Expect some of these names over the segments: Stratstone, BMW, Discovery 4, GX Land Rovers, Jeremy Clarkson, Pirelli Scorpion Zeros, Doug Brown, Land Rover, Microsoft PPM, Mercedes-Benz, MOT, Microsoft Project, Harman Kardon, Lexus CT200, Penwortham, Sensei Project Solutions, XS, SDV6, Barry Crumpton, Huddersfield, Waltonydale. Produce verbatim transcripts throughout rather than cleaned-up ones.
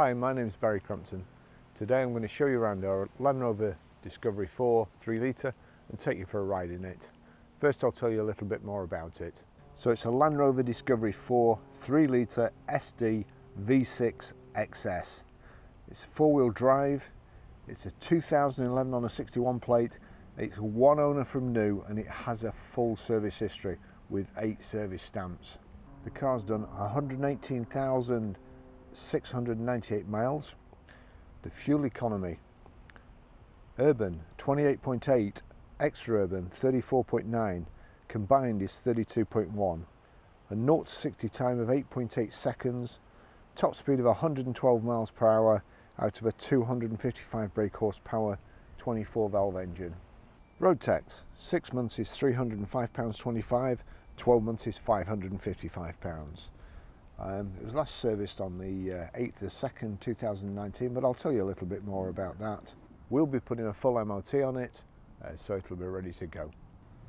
Hi, my name is Barry Crumpton. Today I'm going to show you around our Land Rover Discovery four three litre and take you for a ride in it. First I'll tell you a little bit more about it. So it's a Land Rover Discovery four three litre S D V six X S. It's four-wheel drive, it's a two thousand eleven on a sixty-one plate, it's one owner from new and it has a full service history with eight service stamps. The car's done one hundred eighteen thousand six hundred ninety-eight miles. The fuel economy: urban twenty-eight point eight, extra-urban thirty-four point nine, combined is thirty-two point one, a zero to sixty time of eight point eight seconds, top speed of one hundred twelve miles per hour out of a two hundred fifty-five brake horsepower twenty-four valve engine. Road tax: six months is three hundred and five pounds twenty-five, twelve months is five hundred and fifty-five pounds. Um, it was last serviced on the uh, eighth of the second two thousand nineteen, but I'll tell you a little bit more about that. We'll be putting a full M O T on it, uh, so it'll be ready to go.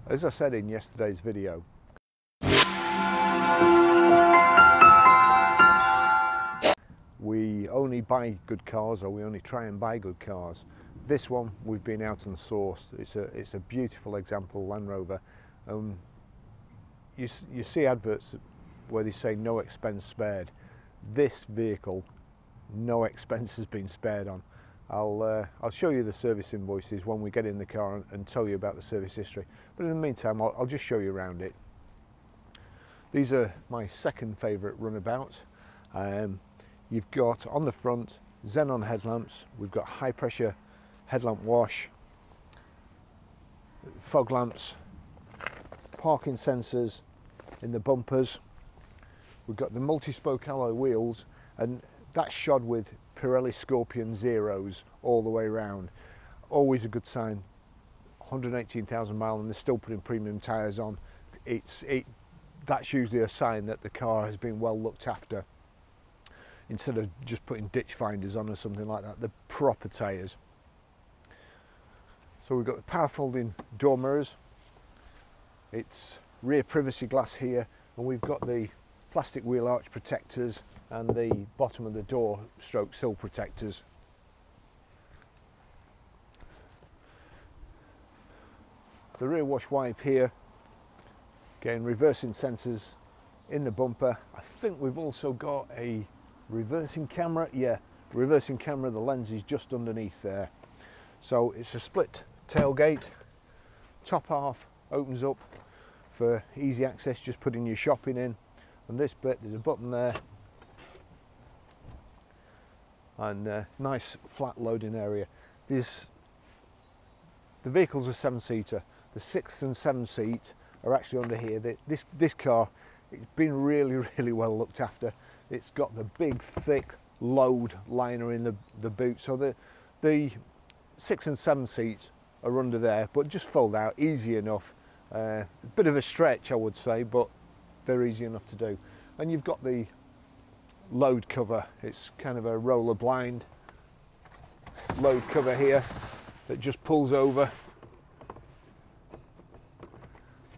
As I said in yesterday's video, we only buy good cars, or we only try and buy good cars. This one we've been out and sourced. It's a, it's a beautiful example Land Rover. Um, you, you see adverts that where they say no expense spared. This vehicle, no expense has been spared on. I'll, uh, I'll show you the service invoices when we get in the car and, and tell you about the service history. But in the meantime, I'll, I'll just show you around it. These are my second favourite runabouts. Um, you've got on the front xenon headlamps, we've got high pressure headlamp wash, fog lamps, parking sensors in the bumpers. We've got the multi-spoke alloy wheels, and that's shod with Pirelli Scorpion Zeros all the way around. Always a good sign. one hundred eighteen thousand miles and they're still putting premium tyres on. It's, it, that's usually a sign that the car has been well looked after. Instead of just putting ditch finders on or something like that, the proper tyres. So we've got the power folding door mirrors. It's rear privacy glass here, and we've got the plastic wheel arch protectors and the bottom of the door stroke sill protectors. The rear wash wipe here, again reversing sensors in the bumper. I think we've also got a reversing camera. Yeah, reversing camera, the lens is just underneath there. So it's a split tailgate, top half opens up for easy access, just putting your shopping in. And this bit, there's a button there, and uh, nice flat loading area. This, the vehicles are seven-seater. The sixth and seventh seat are actually under here. They, this this car, it's been really really well looked after. It's got the big thick load liner in the the boot, so the the six and seven seats are under there, but just fold out, easy enough. A uh, bit of a stretch, I would say, but they're easy enough to do. And you've got the load cover. It's kind of a roller blind load cover here that just pulls over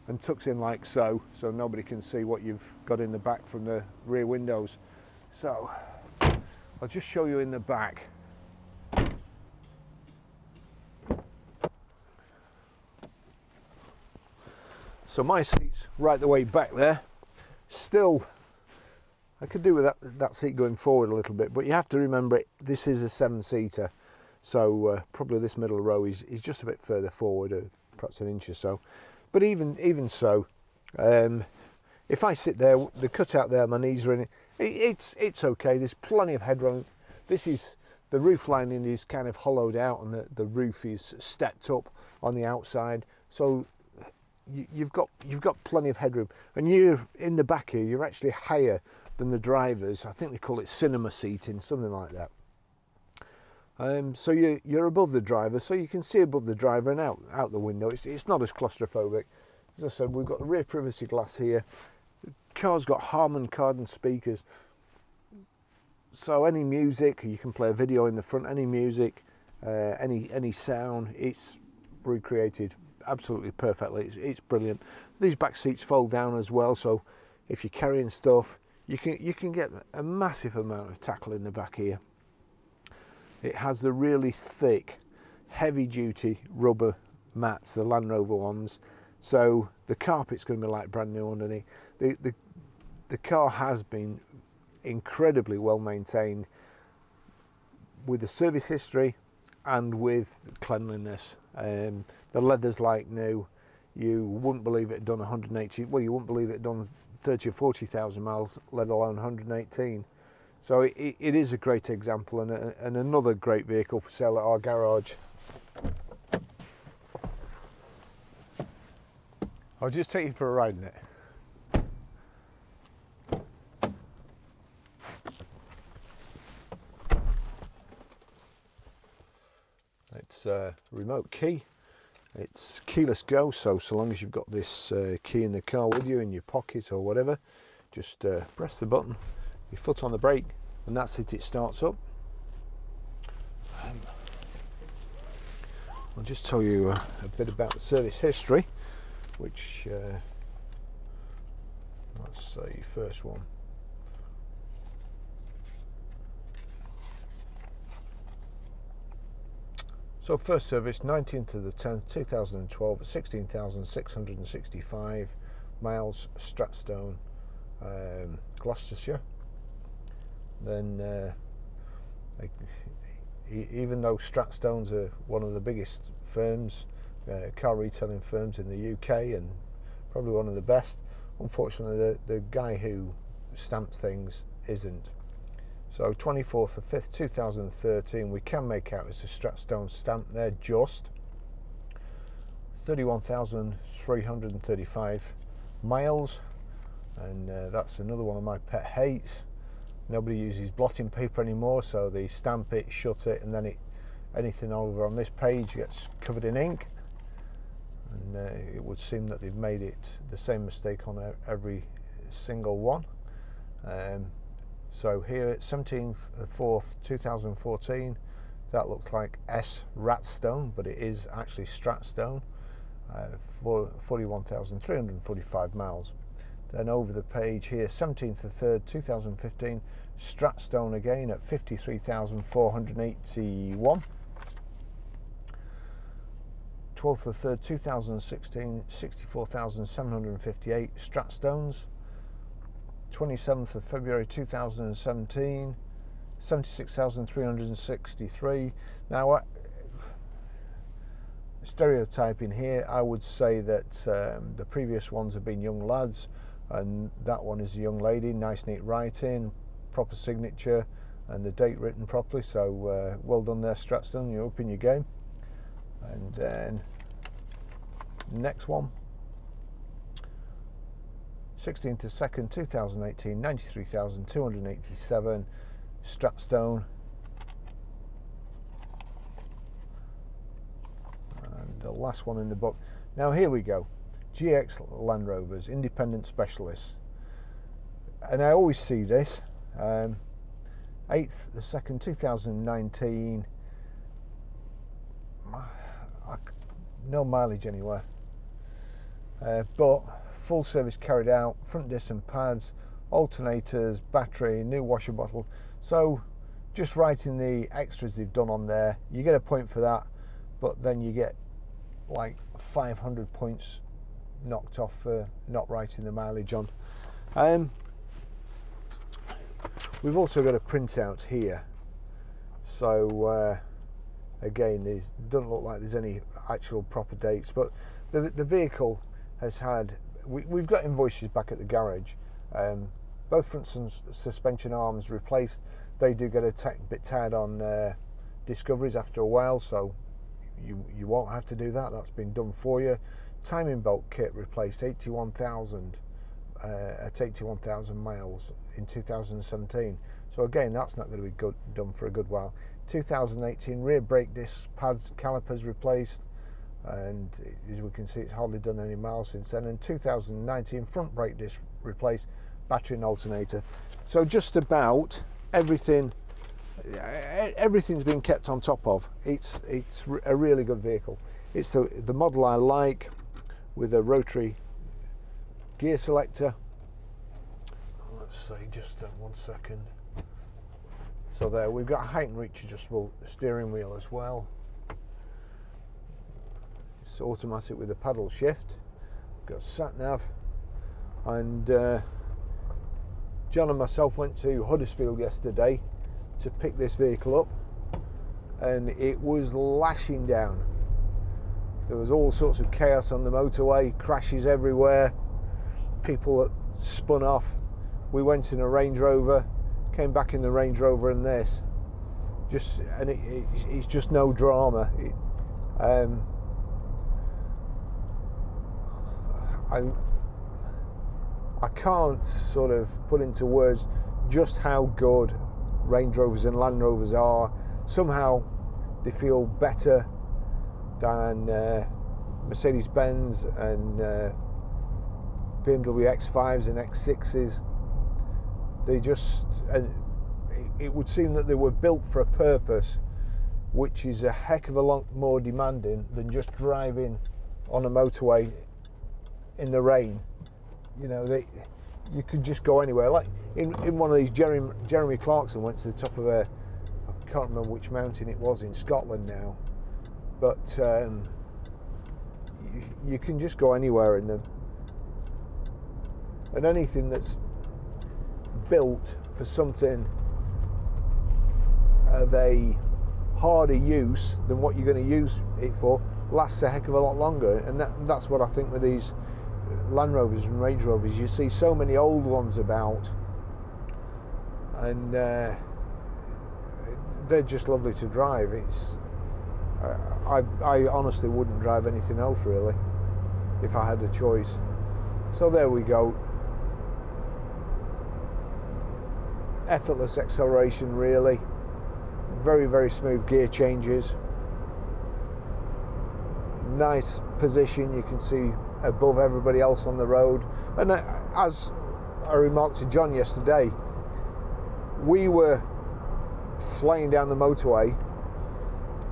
and tucks in like so, so nobody can see what you've got in the back from the rear windows. So I'll just show you in the back. So my seat's right the way back there. Still, I could do with that, that seat going forward a little bit, but you have to remember it, this is a seven-seater, so uh, probably this middle row is, is just a bit further forward, uh, perhaps an inch or so. But even even so, um, if I sit there, the cutout there, my knees are in it, it it's, it's okay, there's plenty of headroom. This is, the roof lining is kind of hollowed out and the, the roof is stepped up on the outside, so you've got you've got plenty of headroom. And you're in the back here, you're actually higher than the drivers. I think they call it cinema seating, something like that. Um, so you, you're above the driver, so you can see above the driver and out out the window. It's, it's not as claustrophobic. As I said, we've got the rear privacy glass here. The car's got Harman Kardon speakers, so any music, you can play a video in the front, any music, uh, any any sound, it's recreated absolutely perfectly. It's, it's brilliant. These back seats fold down as well, so if you're carrying stuff, you can you can get a massive amount of tackle in the back here. It has the really thick, heavy-duty rubber mats, the Land Rover ones, so the carpet's going to be like brand new underneath. The, the, the car has been incredibly well maintained with the service history and with cleanliness. Um, the leather's like new. You wouldn't believe it had done one hundred eighty, well, you wouldn't believe it had done thirty or forty thousand miles, let alone one hundred eighteen. So it, it is a great example and, a, and another great vehicle for sale at our garage. I'll just take you for a ride in it. It's a remote key. It's keyless go, so so long as you've got this uh, key in the car with you, in your pocket or whatever, just uh, press the button, your foot on the brake, and that's it, it starts up. Um, I'll just tell you uh, a bit about the service history, which, uh, let's say, first one. So first service, nineteenth of the tenth two thousand twelve, at sixteen thousand six hundred sixty-five miles, Stratstone, um, Gloucestershire. Then, uh, I, even though Stratstone's are one of the biggest firms, uh, car retailing firms in the U K, and probably one of the best, unfortunately the, the guy who stamps things isn't. So twenty-fourth of fifth two thousand thirteen, we can make out it's a Stratstone stamp there, just thirty-one thousand three hundred thirty-five miles, and uh, that's another one of my pet hates. Nobody uses blotting paper anymore, so they stamp it, shut it, and then it anything over on this page gets covered in ink, and uh, it would seem that they've made it the same mistake on every single one. Um, So here at seventeenth of fourth two thousand fourteen, that looks like S Ratstone, but it is actually Stratstone, uh, for forty-one thousand three hundred forty-five miles. Then over the page here, seventeenth of third two thousand fifteen, Stratstone again at fifty-three thousand four hundred eighty-one. twelfth of third two thousand sixteen, sixty-four thousand seven hundred fifty-eight Stratstones. twenty-seventh of February two thousand seventeen, seventy-six thousand three hundred sixty-three. Now, I, stereotyping here, I would say that um, the previous ones have been young lads, and that one is a young lady. Nice, neat writing, proper signature, and the date written properly. So, uh, well done there, Stratstone. You're up in your game. And then next one. sixteenth of second two thousand eighteen, ninety-three thousand two hundred eighty-seven Stratstone, and the last one in the book. Now here we go, G X Land Rovers, independent specialists, and I always see this. um, eighth of the second two thousand nineteen, no mileage anywhere, uh, but full service carried out, front disc and pads, alternators, battery, new washer bottle. So just writing the extras they've done on there, you get a point for that, but then you get like five hundred points knocked off for not writing the mileage on. Um, we've also got a printout here. So uh, again, it doesn't look like there's any actual proper dates, but the, the vehicle has had, We, we've got invoices back at the garage. Um, both front and suspension arms replaced. They do get a bit tired on uh, Discoveries after a while, so you, you won't have to do that. That's been done for you. Timing belt kit replaced, eighty-one thousand uh, at eighty-one thousand miles in two thousand seventeen. So again, that's not going to be good, done for a good while. two thousand eighteen rear brake disc pads, calipers replaced. And as we can see, it's hardly done any miles since then. And two thousand nineteen front brake disc replaced, battery and alternator. So just about everything, everything's been kept on top of. It's it's a really good vehicle. It's the, the model I like, with a rotary gear selector. Let's see, just one second. So there, we've got a height and reach adjustable steering wheel as well. It's automatic with a paddle shift. We've got sat nav, and uh, John and myself went to Huddersfield yesterday to pick this vehicle up, and it was lashing down. There was all sorts of chaos on the motorway, crashes everywhere, people that spun off. We went in a Range Rover, came back in the Range Rover and this. Just, and it, it, it's just no drama. It, um, I, I can't sort of put into words just how good Range Rovers and Land Rovers are. Somehow they feel better than uh, Mercedes-Benz and uh, B M W X fives and X sixes. They just, and it, it would seem that they were built for a purpose, which is a heck of a lot more demanding than just driving on a motorway in the rain. You know, they, you could just go anywhere. Like in, in one of these, Jeremy, Jeremy Clarkson went to the top of a, I can't remember which mountain it was in Scotland now, but um, you, you can just go anywhere in them. And anything that's built for something of a harder use than what you're going to use it for lasts a heck of a lot longer, and that, that's what I think with these Land Rovers and Range Rovers. You see so many old ones about, and uh, they're just lovely to drive. It's uh, I, I honestly wouldn't drive anything else really if I had a choice. So there we go. Effortless acceleration really, very very smooth gear changes, nice position you can see above everybody else on the road. And as I remarked to John yesterday, we were flying down the motorway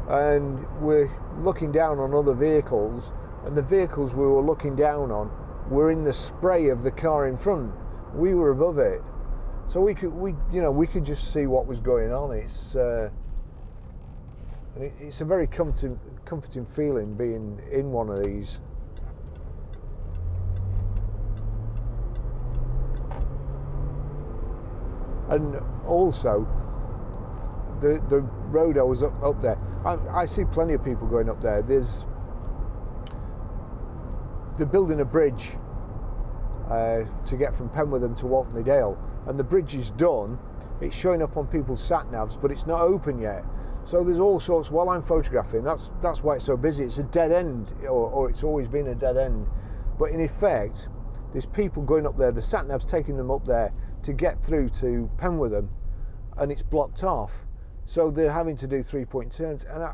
and we're looking down on other vehicles, and the vehicles we were looking down on were in the spray of the car in front. We were above it. So we could, we you know, we could just see what was going on. It's uh, it, it's a very comforting, comforting feeling being in one of these. And also, the the road I was up up there, I, I see plenty of people going up there. There's they're building a bridge uh, to get from Penwortham to Waltonydale. And the bridge is done, it's showing up on people's sat navs, but it's not open yet. So there's all sorts. While I'm photographing, that's that's why it's so busy. It's a dead end, or, or it's always been a dead end. But in effect, there's people going up there. The sat nav's taking them up there to get through to Penwortham, and it's blocked off. So they're having to do three-point turns. And I,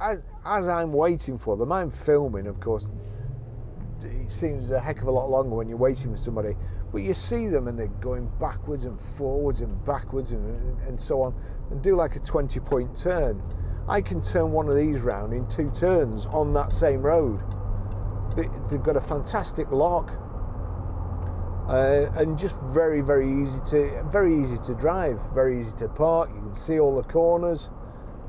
as, as I'm waiting for them, I'm filming, of course. It seems a heck of a lot longer when you're waiting for somebody. But you see them and they're going backwards and forwards and backwards and, and so on, and do like a twenty point turn. I can turn one of these round in two turns on that same road. They, they've got a fantastic lock, uh, and just very, very easy to, very easy to drive, very easy to park. You can see all the corners,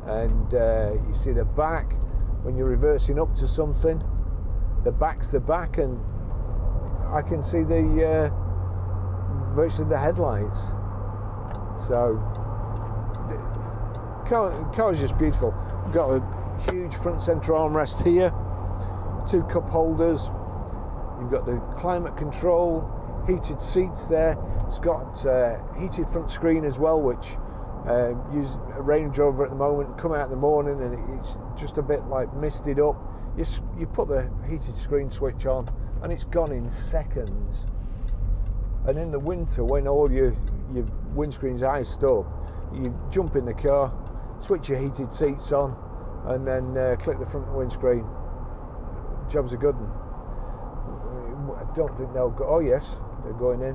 and uh, you see the back when you're reversing up to something. The back's the back, and I can see the. Uh, virtually the headlights. So the car, car is just beautiful. We've got a huge front center armrest here, two cup holders, you've got the climate control, heated seats there. It's got uh, heated front screen as well, which uh, uses a Range Rover at the moment. Come out in the morning and it's just a bit like misted up. You, you put the heated screen switch on and it's gone in seconds. And in the winter, when all your, your windscreen's iced up, you jump in the car, switch your heated seats on, and then uh, click the front of the windscreen. Job's a good one. I don't think they'll go, oh yes, they're going in.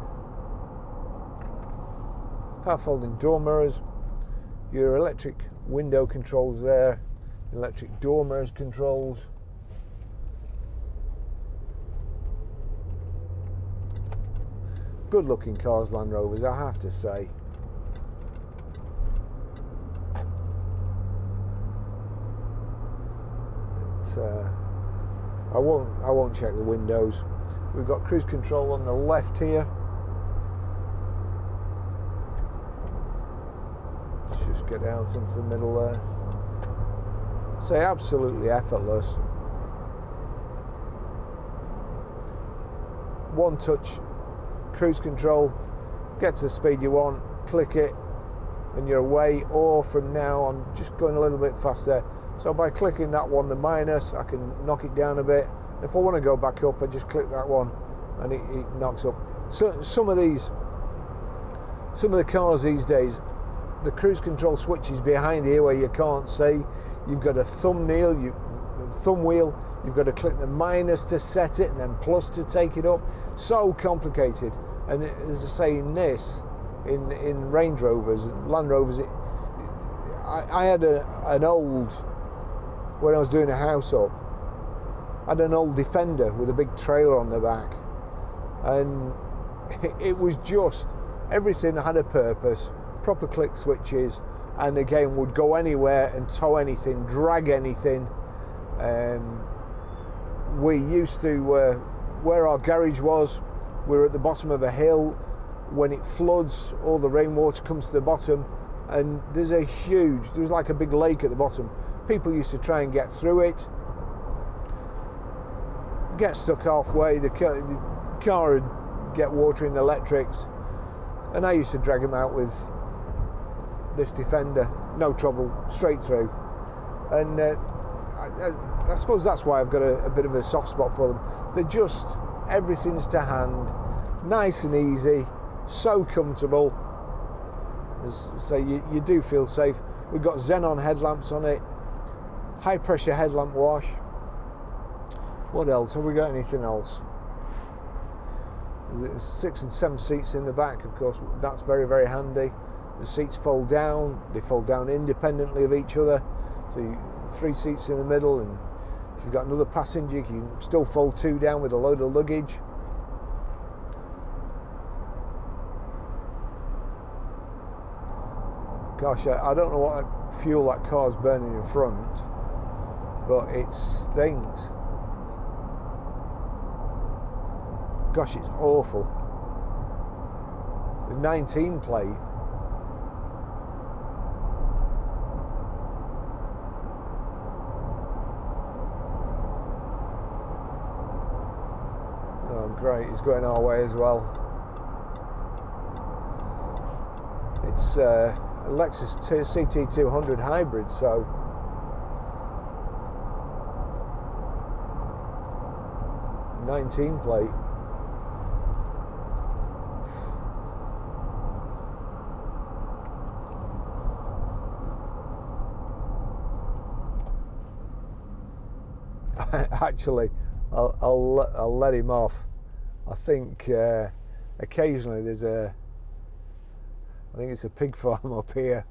Power folding door mirrors, your electric window controls there, electric door mirrors controls. Good looking cars, Land Rovers, I have to say. uh, I won't I won't check the windows. We've got cruise control on the left here. Let's just get out into the middle there. So absolutely effortless. One touch cruise control, get to the speed you want, click it and you're away. Or from now, I'm just going a little bit faster, so by clicking that one, the minus, I can knock it down a bit. If I want to go back up, I just click that one and it, it knocks up. So some of these some of the cars these days, the cruise control switch is behind here where you can't see. You've got a thumbnail, you thumb wheel, you've got to click the minus to set it and then plus to take it up. So complicated. And as I say, in this, in in Range Rovers, Land Rovers, it, I, I had a, an old, when I was doing a house up, I had an old Defender with a big trailer on the back, and it was just, everything had a purpose, proper click switches, and again would go anywhere and tow anything, drag anything. Um, we used to, uh, where our garage was, we were at the bottom of a hill. When it floods, all the rainwater comes to the bottom, and there's a huge, there's like a big lake at the bottom. People used to try and get through it, get stuck halfway, the car, the car would get water in the electrics, and I used to drag them out with this Defender, no trouble, straight through. And uh, I, I, I suppose that's why I've got a, a bit of a soft spot for them. They're just, everything's to hand, nice and easy, so comfortable. So you, you do feel safe. We've got xenon headlamps on it, high pressure headlamp wash. What else have we got? Anything else? There's six and seven seats in the back, of course. That's very very handy. The seats fold down, they fold down independently of each other, so you, three seats in the middle, and if you've got another passenger you can still fold two down with a load of luggage. Gosh, I don't know what fuel that car's burning in front, but it stinks. Gosh, it's awful. The nineteen plate. Oh, great, it's going our way as well. It's uh, a Lexus C T two hundred hybrid, so nineteen plate. Actually, I'll, I'll, I'll let him off. I think uh, occasionally there's a, I think it's a pig farm up here,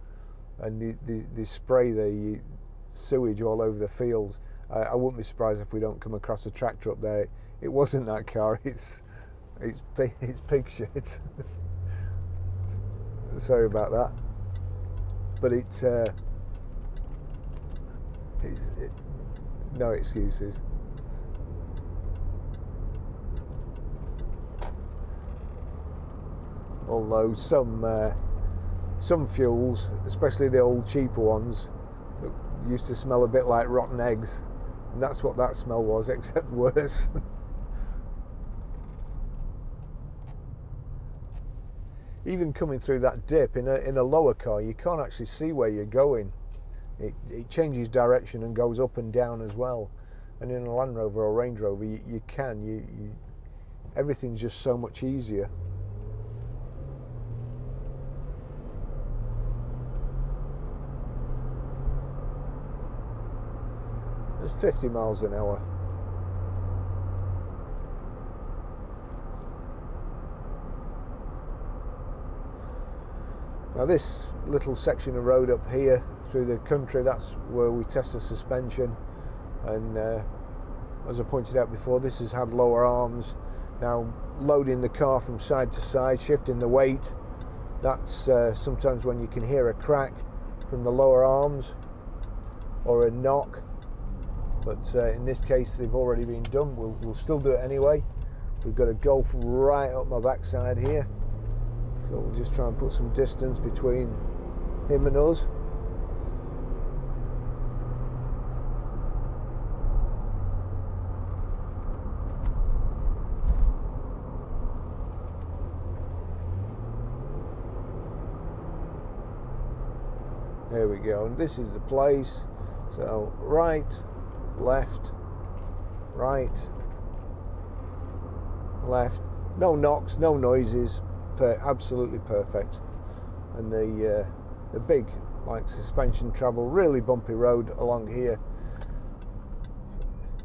and they, they, they spray the sewage all over the fields. I, I wouldn't be surprised if we don't come across a tractor up there. It wasn't that car, it's, it's, it's pig shit. Sorry about that. But it, uh, it's, it, no excuses. Although some uh, some fuels, especially the old cheaper ones, used to smell a bit like rotten eggs, and that's what that smell was, except worse. Even coming through that dip in a, in a lower car, you can't actually see where you're going. It, it changes direction and goes up and down as well. And in a Land Rover or Range Rover, you, you can. You, you, everything's just so much easier. It's fifty miles an hour. Now this little section of road up here through the country, that's where we test the suspension, and uh, as I pointed out before, this has had lower arms. Now loading the car from side to side, shifting the weight, that's uh, sometimes when you can hear a crack from the lower arms or a knock. but uh, in this case they've already been done. We'll, we'll still do it anyway. We've got a Golf right up my backside here, so we'll just try and put some distance between him and us. There we go, and this is the place. So right, left, right, left. No knocks, no noises. Per absolutely perfect. And the uh, the big like suspension travel, really bumpy road along here.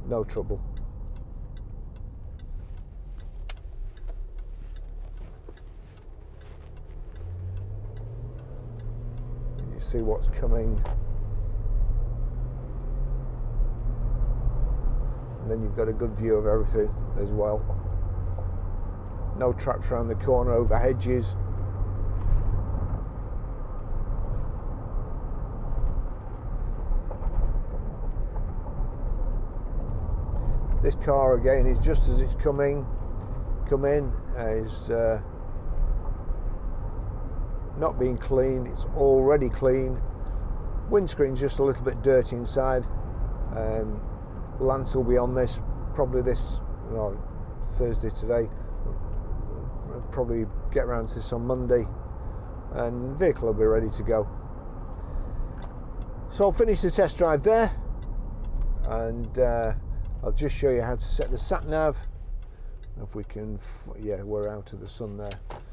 No trouble. See what's coming, and then you've got a good view of everything as well. No traps around the corner, over hedges. This car again is just as it's coming come in as uh, not being cleaned, it's already clean. Windscreen's just a little bit dirty inside. Um, Lance will be on this probably this well, Thursday today. We'll probably get around to this on Monday, and the vehicle will be ready to go. So I'll finish the test drive there, and uh, I'll just show you how to set the sat nav. If we can, f yeah, we're out of the sun there.